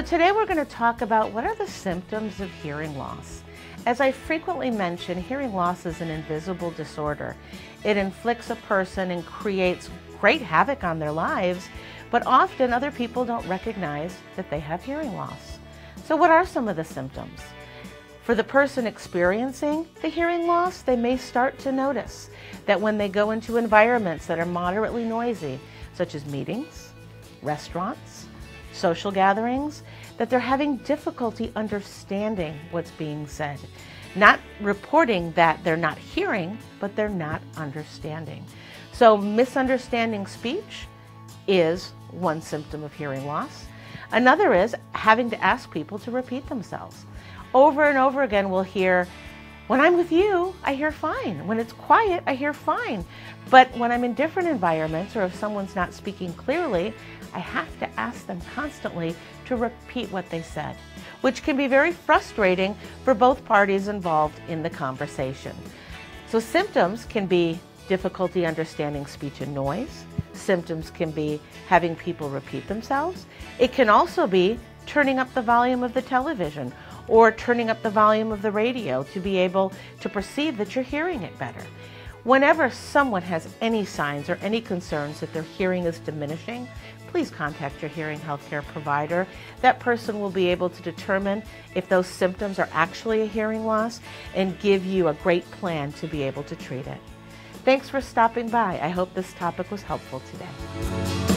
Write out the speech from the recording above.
So today we're going to talk about what are the symptoms of hearing loss. As I frequently mention, hearing loss is an invisible disorder. It inflicts a person and creates great havoc on their lives, but often other people don't recognize that they have hearing loss. So what are some of the symptoms? For the person experiencing the hearing loss, they may start to notice that when they go into environments that are moderately noisy, such as meetings, restaurants, social gatherings, that they're having difficulty understanding what's being said. Not reporting that they're not hearing, but they're not understanding. So misunderstanding speech is one symptom of hearing loss. Another is having to ask people to repeat themselves. Over and over again we'll hear, when I'm with you, I hear fine. When it's quiet, I hear fine. But when I'm in different environments or if someone's not speaking clearly, I have to ask them constantly to repeat what they said, which can be very frustrating for both parties involved in the conversation. So symptoms can be difficulty understanding speech and noise. Symptoms can be having people repeat themselves. It can also be turning up the volume of the television or turning up the volume of the radio to be able to perceive that you're hearing it better. Whenever someone has any signs or any concerns that their hearing is diminishing, please contact your hearing healthcare provider. That person will be able to determine if those symptoms are actually a hearing loss and give you a great plan to be able to treat it. Thanks for stopping by. I hope this topic was helpful today.